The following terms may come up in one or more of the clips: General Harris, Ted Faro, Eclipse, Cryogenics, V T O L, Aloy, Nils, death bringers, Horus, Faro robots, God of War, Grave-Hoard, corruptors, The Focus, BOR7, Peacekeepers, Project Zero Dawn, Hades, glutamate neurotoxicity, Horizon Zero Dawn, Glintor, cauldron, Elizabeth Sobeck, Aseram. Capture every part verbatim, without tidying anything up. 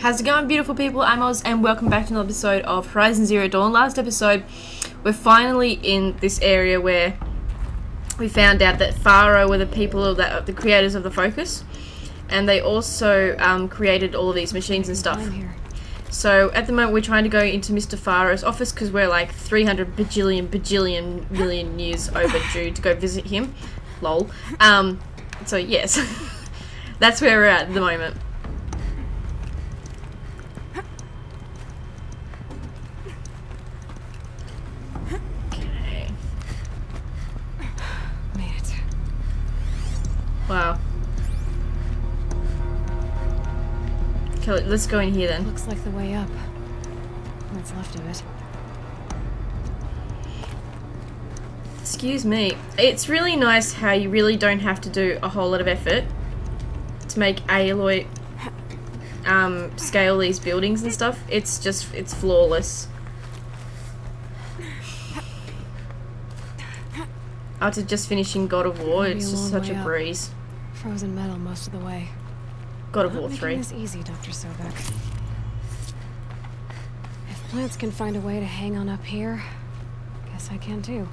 How's it going, beautiful people? I'm Oz, and welcome back to another episode of Horizon Zero Dawn. Last episode, we're finally in this area where we found out that Faro were the people that the creators of The Focus, and they also um, created all of these machines and stuff. I'm here. So at the moment, we're trying to go into Mister Faro's office because we're like three hundred bajillion bajillion million years overdue to go visit him. Lol. Um. So yes, that's where we're at at the moment. Wow. Okay, let's go in here then. Looks like the way up. What's left of it. Excuse me. It's really nice how you really don't have to do a whole lot of effort to make Aloy um, scale these buildings and stuff. It's just, it's flawless. After just finishing God of War, it's just such a breeze. Frozen metal most of the way. God of War three. This easy, Doctor Sobeck. If plants can find a way to hang on up here, guess I can too.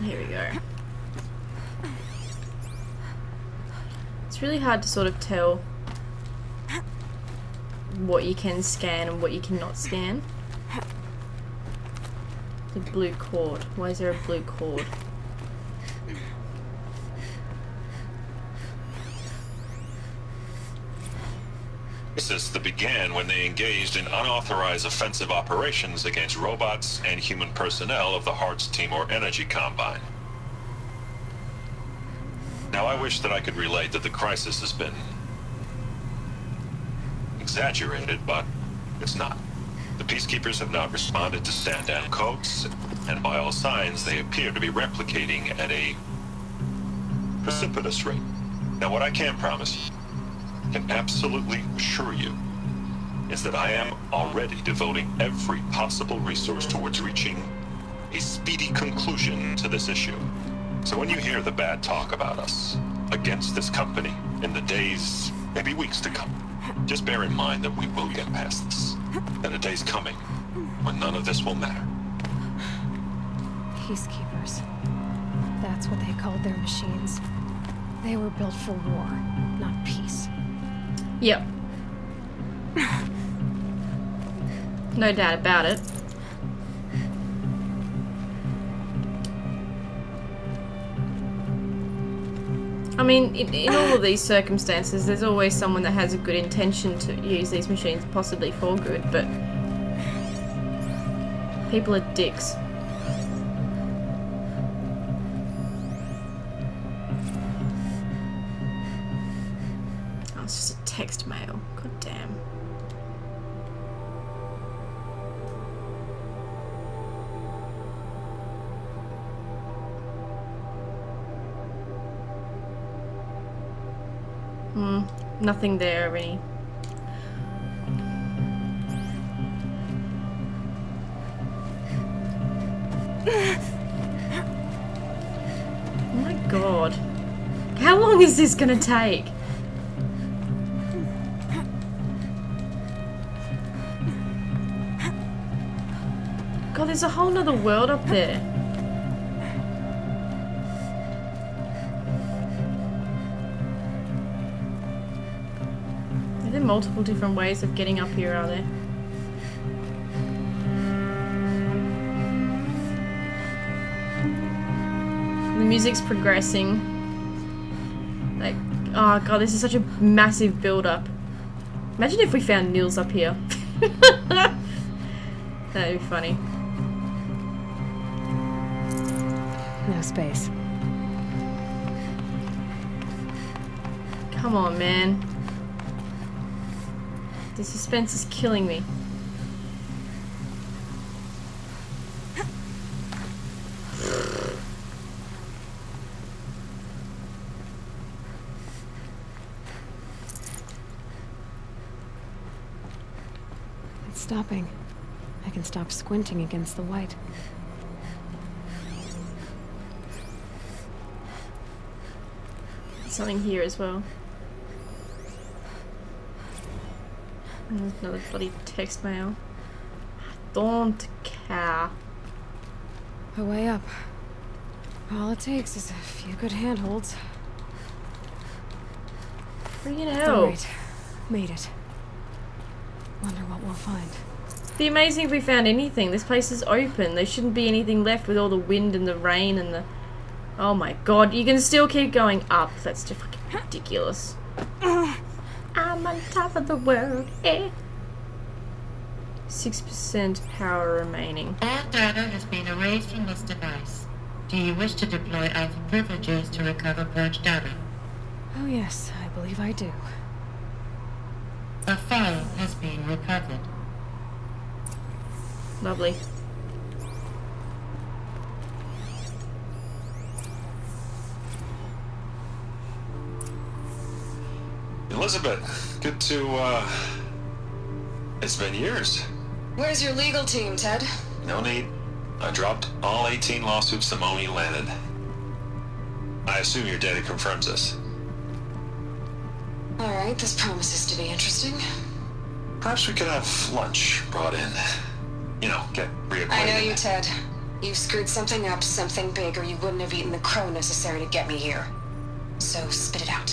Here we go. It's really hard to sort of tell what you can scan and what you cannot scan. The blue cord. Why is there a blue cord? Since the began when they engaged in unauthorized offensive operations against robots and human personnel of the Hearts team or energy combine. Now I wish that I could relate that the crisis has been exaggerated, but it's not. The Peacekeepers have not responded to stand-down codes, and by all signs, they appear to be replicating at a precipitous rate. Now, what I can promise you, can absolutely assure you, is that I am already devoting every possible resource towards reaching a speedy conclusion to this issue. So when you hear the bad talk about us against this company in the days, maybe weeks to come, just bear in mind that we will get past this. That a day's coming when none of this will matter. Peacekeepers. That's what they called their machines. They were built for war, not peace. Yep. No doubt about it. I mean, in, in all of these circumstances, there's always someone that has a good intention to use these machines, possibly for good, but people are dicks. Oh, it's just a text mail. God damn. Nothing there really. Oh my god. How long is this gonna take? God, there's a whole nother world up there. Multiple different ways of getting up here, are there? The music's progressing. Like, oh god, this is such a massive build-up. Imagine if we found Nils up here. That'd be funny. No space. Come on, man. The suspense is killing me. It's stopping. I can stop squinting against the white. something here as well. And there's another bloody text mail. I don't care. A way up. All it takes is a few good handholds. Bring it out. All right. Made it. Wonder what we'll find. It'd be amazing if we found anything. This place is open. There shouldn't be anything left with all the wind and the rain and the... Oh my god, you can still keep going up. That's just fucking ridiculous. I'm on top of the world, eh? six percent power remaining. That data has been erased from this device. Do you wish to deploy Alpha privileges to recover purge data? Oh yes, I believe I do. A file has been recovered. Lovely. Elizabeth, good to, uh... it's been years. Where's your legal team, Ted? No need. I dropped all eighteen lawsuits the moment you landed. I assume your data confirms this. Alright, this promises to be interesting. Perhaps we could have lunch brought in. You know, get reacquainted. I know you, Ted. You've screwed something up, something big, or you wouldn't have eaten the crow necessary to get me here. So, spit it out.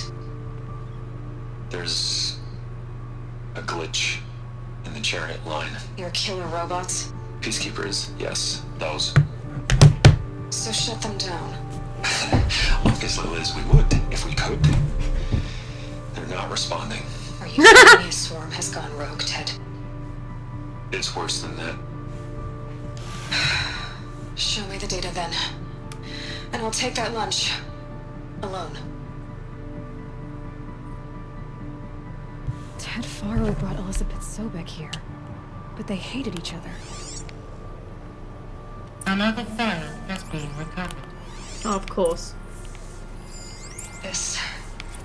There's... a glitch in the chariot line. Your killer robots? Peacekeepers, yes. Those. So shut them down. Obviously, Liz, we would, if we could. They're not responding. Are you telling me a swarm has gone rogue, Ted? It's worse than that. Show me the data then. And I'll take that lunch. Alone. Ted Faro brought Elizabeth Sobeck here. But they hated each other. Another file has been recovered. Oh, of course. This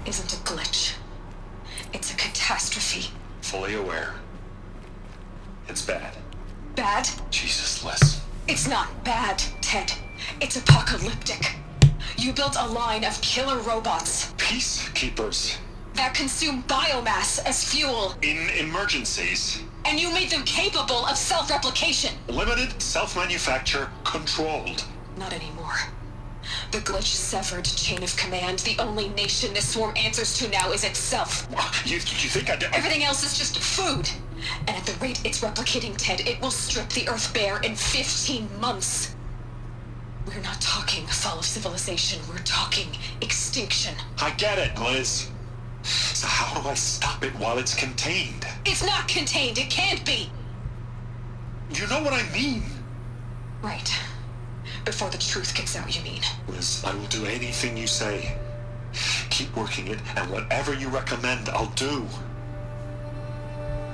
isn't a glitch. It's a catastrophe. Fully aware. It's bad. Bad? Jesus, Liz. It's not bad, Ted. It's apocalyptic. You built a line of killer robots. Peacekeepers. That consume biomass as fuel. In emergencies. And you made them capable of self-replication. Limited, self-manufacture, controlled. Not anymore. The glitch-severed chain of command. The only nation this swarm answers to now is itself. You, you think I did? Everything else is just food. And at the rate it's replicating, Ted, it will strip the Earth bare in fifteen months. We're not talking fall of civilization. We're talking extinction. I get it, Liz. So how do I stop it while it's contained? It's not contained. It can't be. You know what I mean. Right. Before the truth gets out, you mean. Liz, I will do anything you say. Keep working it, and whatever you recommend, I'll do.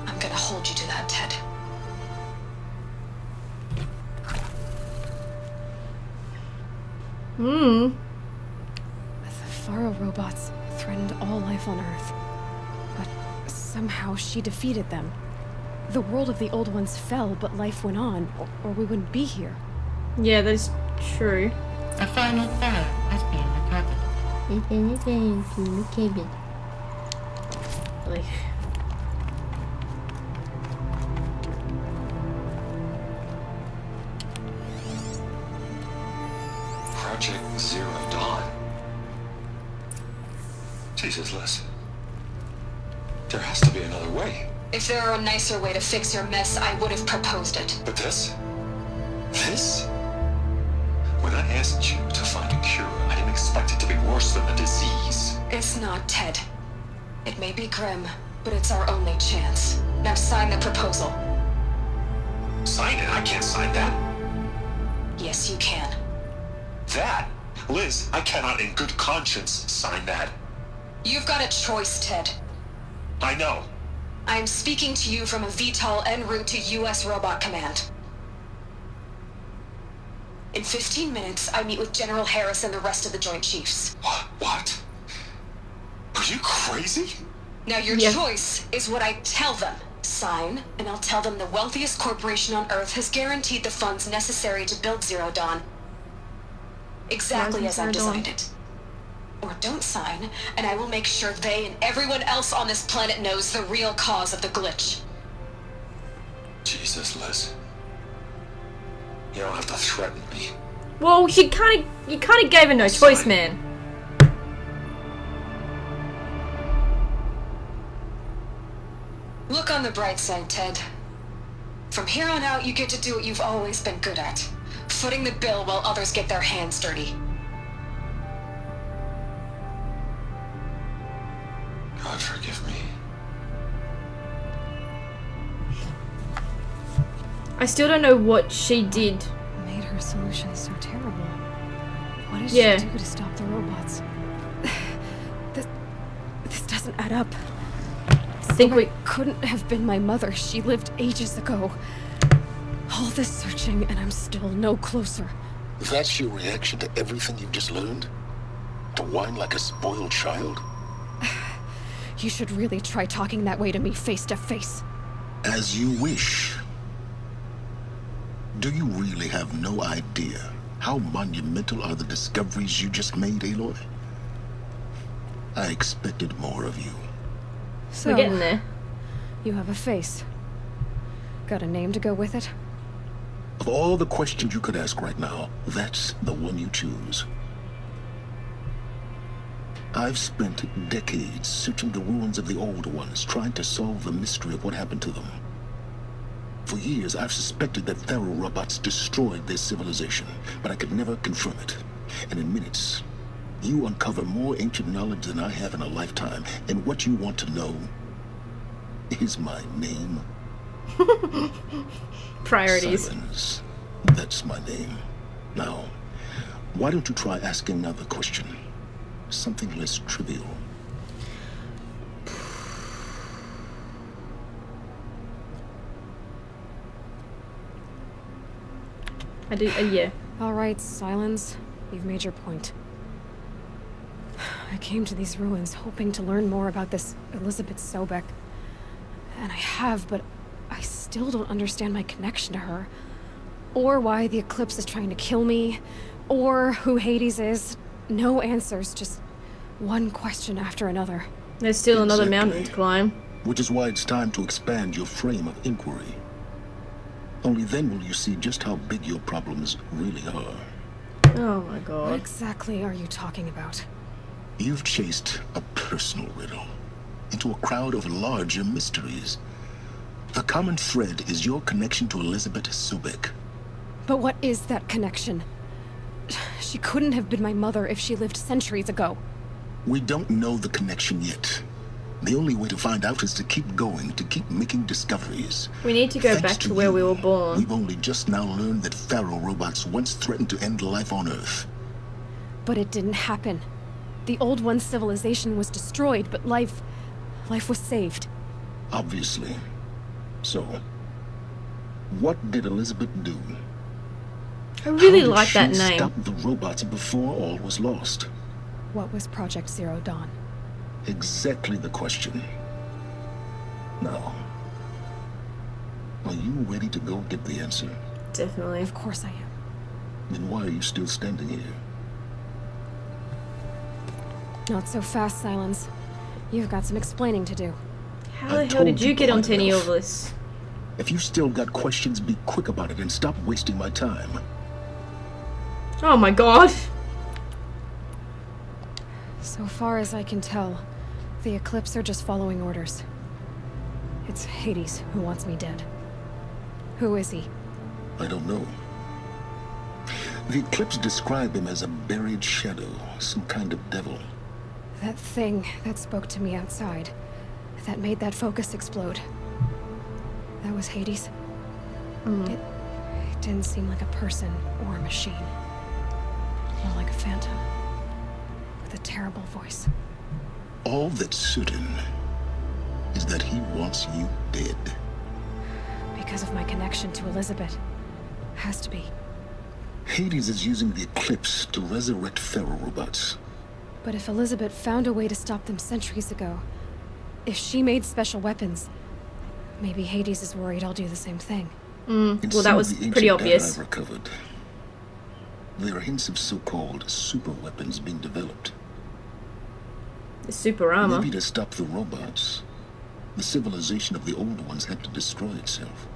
I'm gonna hold you to that, Ted. Hmm. With the Faro robots threatened all life on Earth. But somehow she defeated them. The world of the old ones fell, but life went on, or, or we wouldn't be here. Yeah, that's true. A final file has been recovered. Like... Project Zero Dawn. Jesus, Liz. There has to be another way. If there were a nicer way to fix your mess, I would have proposed it. But this? This? When I asked you to find a cure, I didn't expect it to be worse than the disease. It's not, Ted. It may be grim, but it's our only chance. Now sign the proposal. Sign it? I can't sign that. Yes, you can. That? Liz, I cannot in good conscience sign that. You've got a choice, Ted. I know. I'm speaking to you from a V T O L en route to U S Robot Command. In fifteen minutes, I meet with General Harris and the rest of the Joint Chiefs. What? What? Are you crazy? Now your yeah. choice is what I tell them. Sign, and I'll tell them the wealthiest corporation on Earth has guaranteed the funds necessary to build Zero Dawn. Exactly as I've designed it. Or don't sign, and I will make sure they and everyone else on this planet knows the real cause of the glitch. Jesus, Liz. You don't have to threaten me. Well, you kind of, you kind of gave her no sign. Choice, man. Look on the bright side, Ted. From here on out, you get to do what you've always been good at. Footing the bill while others get their hands dirty. God forgive me. I still don't know what she did. What made her solution so terrible? What did yeah. she do to stop the robots? This, this doesn't add up. I think we couldn't have been my mother. She lived ages ago. All this searching, and I'm still no closer. If that's your reaction to everything you've just learned? To whine like a spoiled child? You should really try talking that way to me face to face. As you wish. Do you really have no idea how monumental are the discoveries you just made, Aloy? I expected more of you. So, we're getting there. You have a face. Got a name to go with it? Of all the questions you could ask right now, that's the one you choose. I've spent decades searching the ruins of the old ones, trying to solve the mystery of what happened to them. For years, I've suspected that Faro robots destroyed their civilization, but I could never confirm it. And in minutes, you uncover more ancient knowledge than I have in a lifetime, and what you want to know is my name. Priorities. Silence. That's my name. Now, why don't you try asking another question? Something less trivial. I do, uh, yeah. All right, Silence. You've made your point. I came to these ruins hoping to learn more about this Elizabeth Sobeck. And I have, but I still don't understand my connection to her. Or why the Eclipse is trying to kill me. Or who Hades is. No answers, just one question after another. There's still exactly. another mountain to climb. Which is why it's time to expand your frame of inquiry. Only then will you see just how big your problems really are. Oh my God. What exactly are you talking about? You've chased a personal riddle into a crowd of larger mysteries. The common thread is your connection to Elizabeth Sobeck. But what is that connection? She couldn't have been my mother if she lived centuries ago. We don't know the connection yet. The only way to find out is to keep going, to keep making discoveries. We need to go Thanks back to, to where you, we were born. We've only just now learned that Faro robots once threatened to end life on Earth. But it didn't happen. The old one's civilization was destroyed, but life... life was saved. Obviously. So, what did Elizabeth do? I really like that name. How did she stop the robots before all was lost? What was Project Zero Dawn? Exactly the question. Now, are you ready to go get the answer? Definitely. Of course I am. Then why are you still standing here? Not so fast, Silence. You've got some explaining to do. How the hell did you get onto any of this? If you've still got questions, be quick about it and stop wasting my time. Oh my God. So far as I can tell, the Eclipse are just following orders. It's Hades who wants me dead. Who is he? I don't know. The Eclipse describe him as a buried shadow, some kind of devil. That thing that spoke to me outside, that made that focus explode. That was Hades. Mm. It, it didn't seem like a person or a machine. More like a phantom. With a terrible voice. All that's certain is that he wants you dead. Because of my connection to Elizabeth. Has to be. Hades is using the Eclipse to resurrect Faro robots. But if Elizabeth found a way to stop them centuries ago, if she made special weapons, maybe Hades is worried I'll do the same thing. Mm. Well, that was pretty obvious. Recovered. There are hints of so-called super weapons being developed. The super armor. Maybe to stop the robots. The civilization of the old ones had to destroy itself.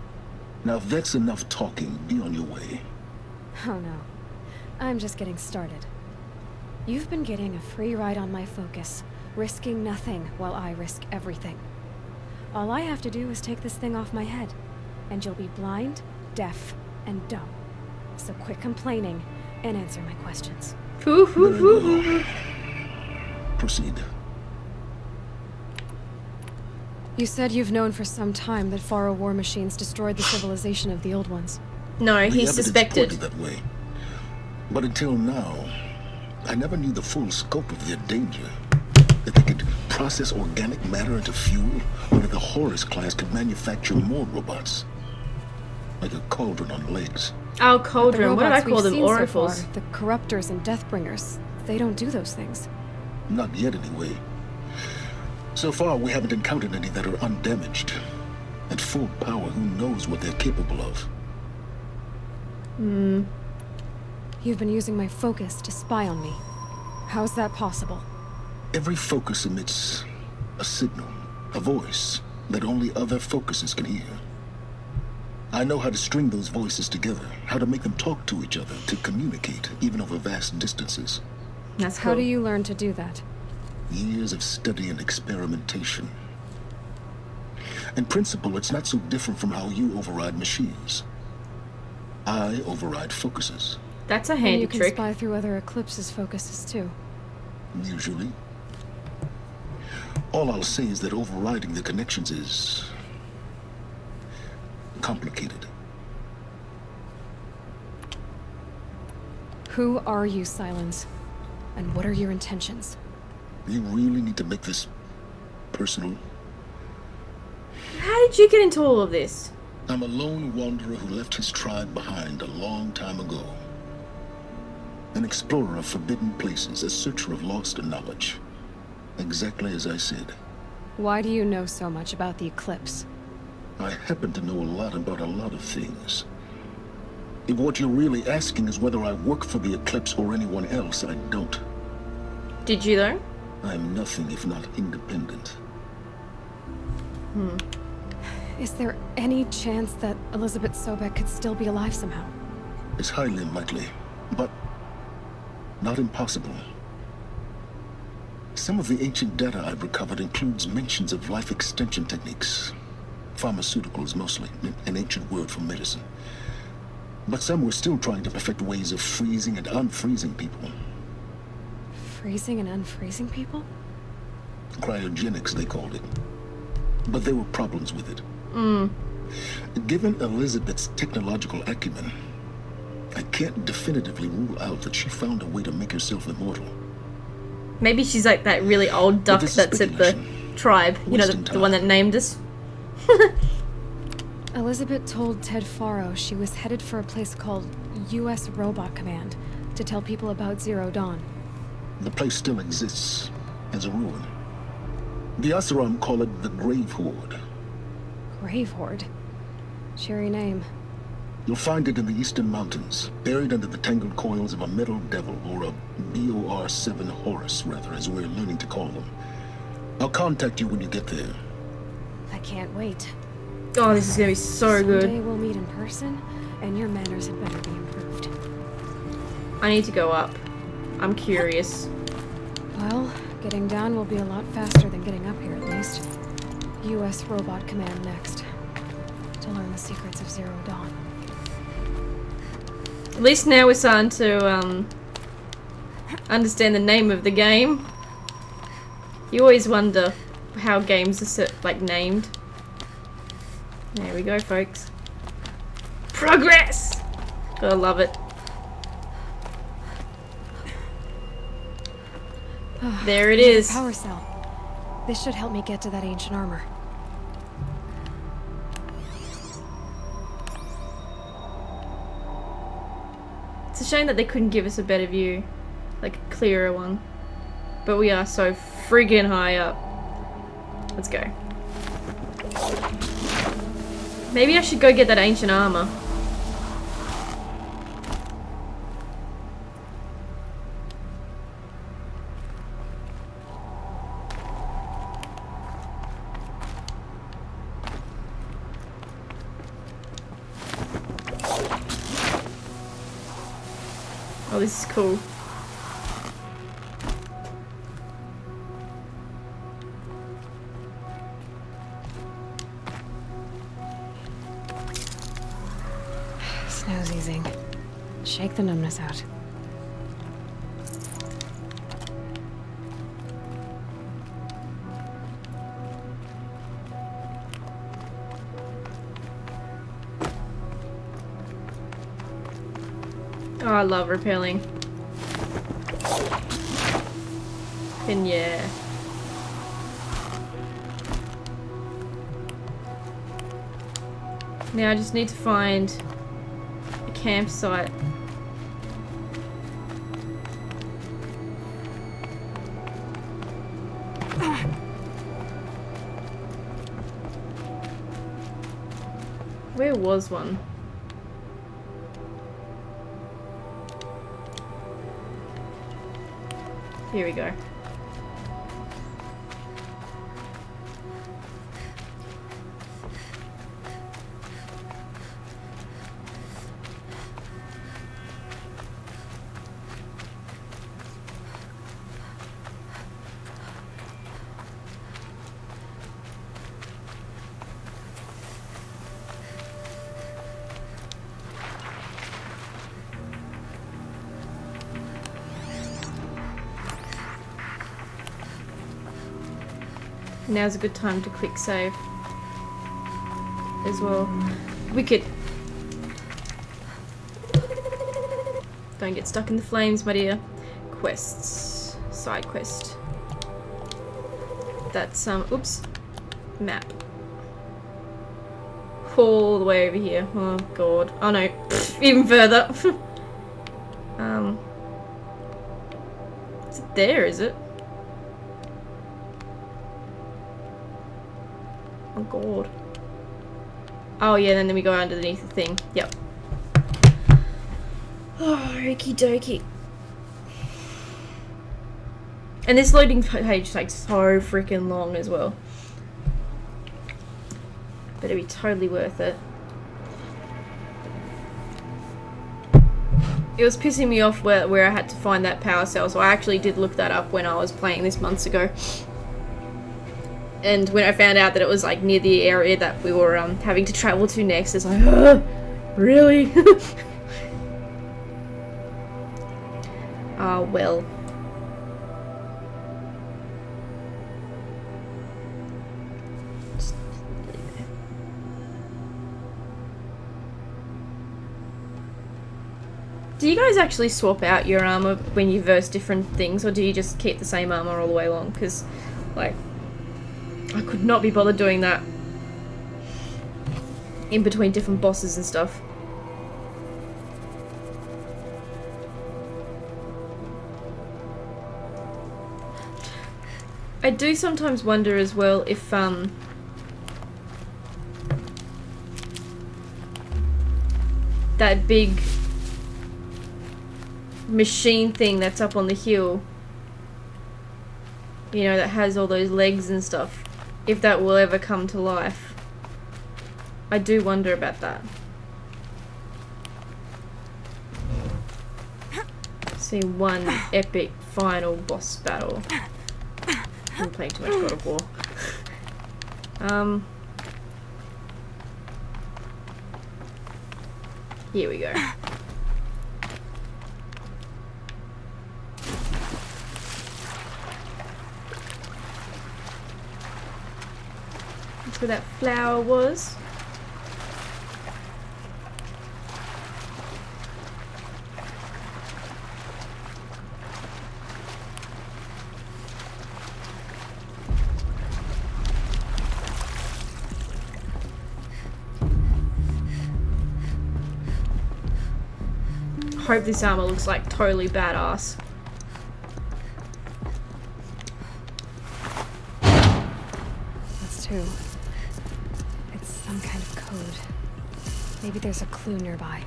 Now, Vex, enough talking. Be on your way. Oh no. I'm just getting started. You've been getting a free ride on my Focus, risking nothing while I risk everything. All I have to do is take this thing off my head, and you'll be blind, deaf, and dumb. So quit complaining and answer my questions. Proceed. You said you've known for some time that Faro war machines destroyed the civilization of the old ones. No, he suspected that way. But until now, I never knew the full scope of their danger. That they could process organic matter into fuel, or that the Horus class could manufacture more robots. Like a cauldron on legs. Oh, cauldron. What did I call them? Oracles. So far, the corruptors and death bringers. They don't do those things. Not yet, anyway. So far, we haven't encountered any that are undamaged. At full power, who knows what they're capable of? Hmm. You've been using my Focus to spy on me. How's that possible? Every Focus emits a signal, a voice, that only other Focuses can hear. I know how to string those voices together, how to make them talk to each other, to communicate, even over vast distances. That's cool. How do you learn to do that? Years of study and experimentation. In principle, it's not so different from how you override machines. I override Focuses. That's a handy trick. You can spy through other Eclipse's Focuses too. Usually. All I'll say is that overriding the connections is complicated. Who are you, Silence? And what are your intentions? You really need to make this personal. How did you get into all of this? I'm a lone wanderer who left his tribe behind a long time ago. An explorer of forbidden places, a searcher of lost knowledge. Exactly as I said. Why do you know so much about the Eclipse? I happen to know a lot about a lot of things. If what you're really asking is whether I work for the Eclipse or anyone else, I don't. Did you though? I'm nothing if not independent. Hmm. Is there any chance that Elizabeth Sobeck could still be alive somehow? It's highly unlikely, but not impossible. Some of the ancient data I've recovered includes mentions of life extension techniques. Pharmaceuticals mostly, an ancient word for medicine. But some were still trying to perfect ways of freezing and unfreezing people. Freezing and unfreezing people? Cryogenics, they called it. But there were problems with it. Mm. Given Elizabeth's technological acumen, I can't definitively rule out that she found a way to make herself immortal. Maybe she's like that really old duck that's at the tribe. You know, the, the one that named us. Elizabeth told Ted Faro she was headed for a place called U S Robot Command to tell people about Zero Dawn. The place still exists as a ruin. The Aseram call it the Grave-Hoard. Grave-Hoard? Cheery name. You'll find it in the eastern mountains, buried under the tangled coils of a metal devil, or a B O R seven Horus, rather, as we're learning to call them. I'll contact you when you get there. I can't wait. Oh, this is gonna be so good. Someday we'll meet in person, and your manners had better be improved. I need to go up. I'm curious. Well, getting down will be a lot faster than getting up here, at least. U S Robot Command next. To learn the secrets of Zero Dawn. At least now we're starting to um, understand the name of the game. You always wonder how games are so, like named. There we go, folks. Progress! Gotta love it. Oh, there it is. Power cell. This should help me get to that ancient armor. It's a shame that they couldn't give us a better view, like a clearer one. But we are so friggin' high up. Let's go. Maybe I should go get that ancient armor. Oh, this is cool. Snow's easing. Shake the numbness out. Oh, I love rappelling. And yeah. Now I just need to find a campsite. Where was one? Here we go. Now's a good time to quick save as well. Wicked. Don't get stuck in the flames, my dear. Quests. Side quest. That's, um, oops. Map. All the way over here. Oh, God. Oh, no. Even further. um. Is it there, is it? Oh god. Oh yeah, then, then we go underneath the thing. Yep. Oh, okie dokie. And this loading page takes so freaking long as well. But it'd be totally worth it. It was pissing me off where, where I had to find that power cell, so I actually did look that up when I was playing this months ago. And when I found out that it was like near the area that we were um, having to travel to next, it's like, oh, really? Ah, uh, well. Do you guys actually swap out your armor when you verse different things, or do you just keep the same armor all the way along? Because, like, I could not be bothered doing that in between different bosses and stuff. I do sometimes wonder as well if um that big machine thing that's up on the hill, you know, that has all those legs and stuff, if that will ever come to life. I do wonder about that. See, one epic final boss battle. I'm playing too much God of War. Um, here we go. Where that flower was. Hope this armor looks like totally badass. That's two. Some kind of code. Maybe there's a clue nearby.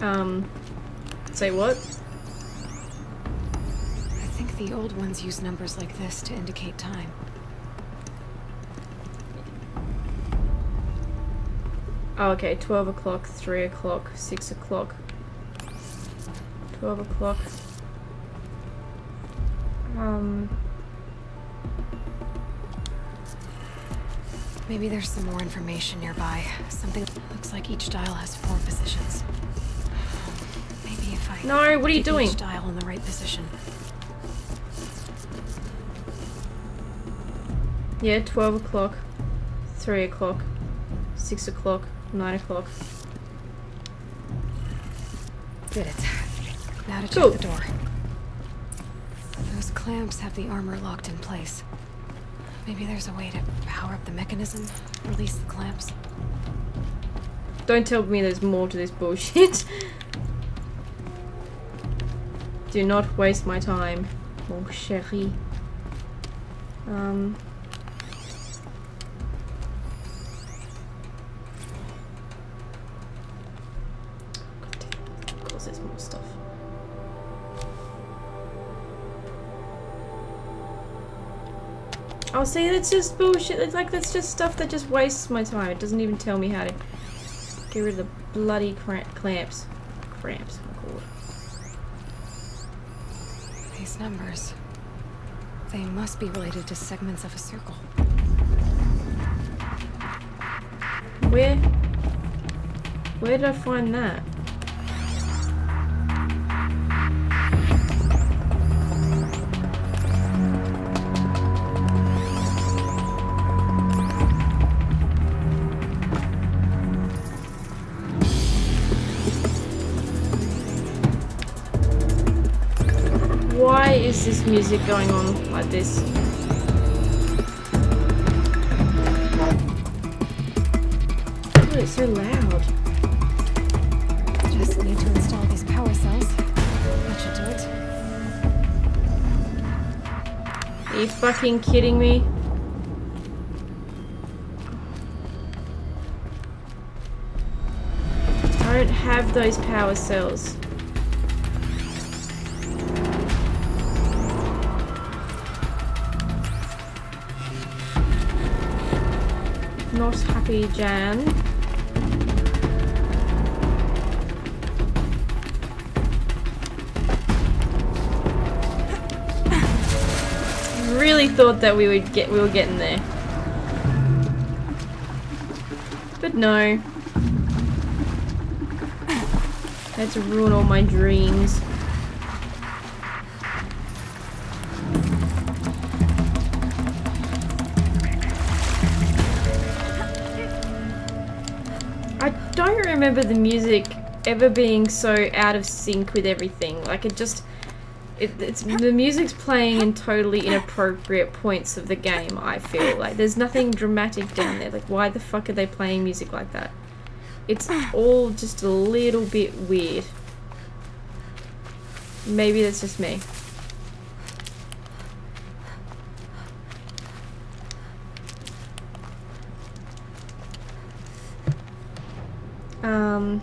Um, say what? I think the old ones use numbers like this to indicate time. Oh, okay, twelve o'clock, three o'clock, six o'clock, twelve o'clock. Um... Maybe there's some more information nearby. Something looks like each dial has four positions. Maybe if I... No, what are you doing? Each dial in the right position. Yeah, twelve o'clock, three o'clock, six o'clock, nine o'clock. Did it. Now to check cool. the door. Those clamps have the armor locked in place. Maybe there's a way to power up the mechanism, release the clamps. Don't tell me there's more to this bullshit. Do not waste my time, mon chéri. Um... I'll say that's just bullshit. It's like that's just stuff that just wastes my time. It doesn't even tell me how to get rid of the bloody cramp clamps. Cramps, oh God. These numbers, they must be related to segments of a circle. Where? Where did I find that? This music going on like this. Oh, it's so loud. Just need to install these power cells. That should do it. Are you fucking kidding me? I don't have those power cells. Not happy, Jan. Really thought that we would get we were getting there, but no. I had to ruin all my dreams. I don't remember the music ever being so out of sync with everything. Like it just, it, it's the music's playing in totally inappropriate points of the game. I feel like there's nothing dramatic down there. Like why the fuck are they playing music like that? It's all just a little bit weird. Maybe that's just me. Um,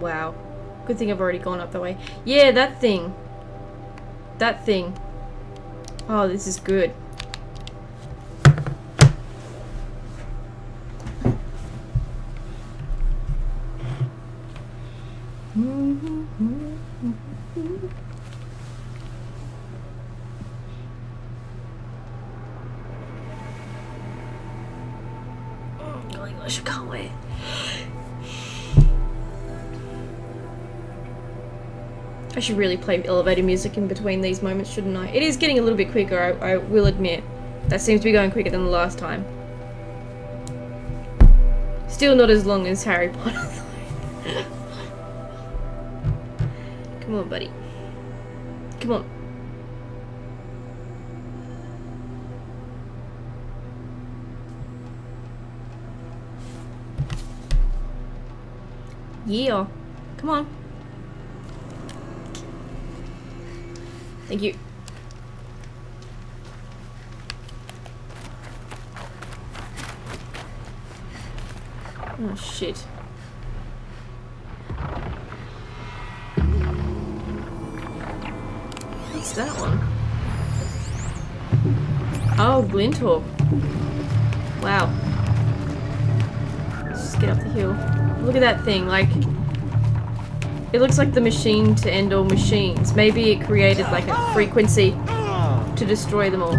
wow. Good thing I've already gone up that way. Yeah, that thing. That thing. Oh, this is good. I should really play elevator music in between these moments, shouldn't I? It is getting a little bit quicker, I, I will admit. That seems to be going quicker than the last time. Still not as long as Harry Potter. Come on, buddy. Come on. Yeah. Come on. Thank you. Oh shit. that one? Oh, Glintor. Wow. Let's just get up the hill. Look at that thing, like... It looks like the machine to end all machines. Maybe it created like a frequency to destroy them all.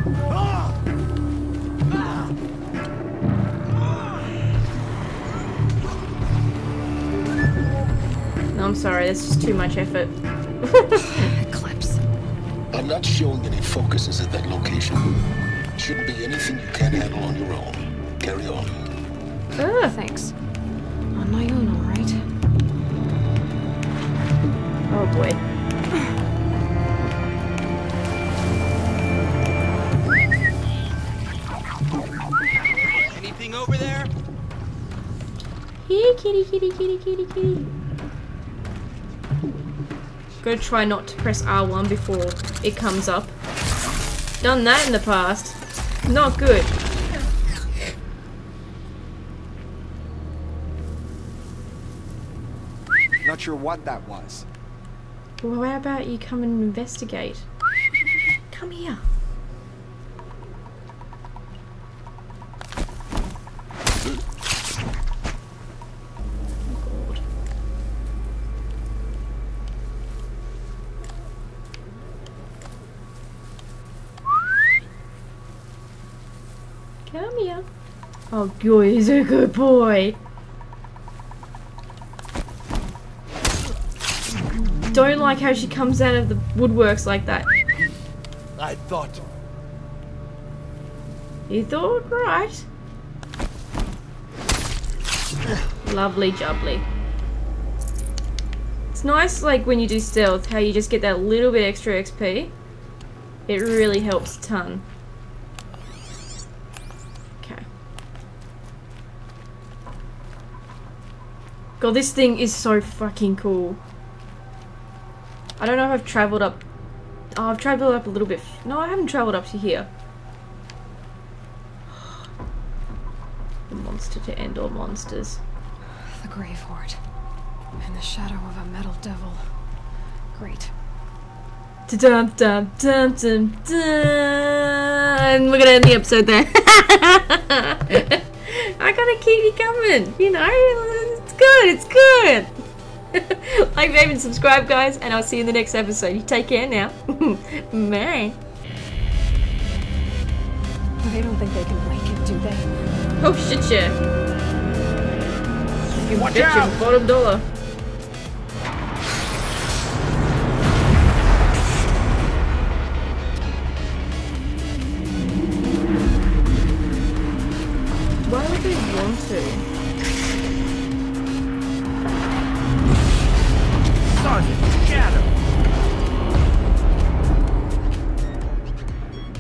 No, I'm sorry, that's just too much effort. Eclipse. I'm not showing any focuses at that location. Shouldn't be anything you can't handle on your own. Carry on. Ah, thanks. On my own, all right. Oh boy. Anything over there? Here, kitty, kitty, kitty, kitty, kitty. Gotta try not to press R one before it comes up. Done that in the past. Not good. Not sure what that was. Well, how about you come and investigate? Come here. Oh, God. Come here. Oh, God, he's a good boy. Don't like how she comes out of the woodworks like that. I thought. You thought right. Lovely jubbly. It's nice, like when you do stealth, how you just get that little bit extra X P. It really helps a ton. Okay. God, this thing is so fucking cool. I don't know if I've travelled up... Oh, I've travelled up a little bit. No, I haven't travelled up to here. The monster to end all monsters. The Grave-Hoard. And the shadow of a metal devil. Great. Dun dun dun dun dun! We're gonna end the episode there. I gotta keep you coming, you know? It's good, it's good! Like, babe, and subscribe, guys, and I'll see you in the next episode. You take care now. Bye. They don't think they can wake it, do they? Oh, shit, yeah. You bet your bottom dollar.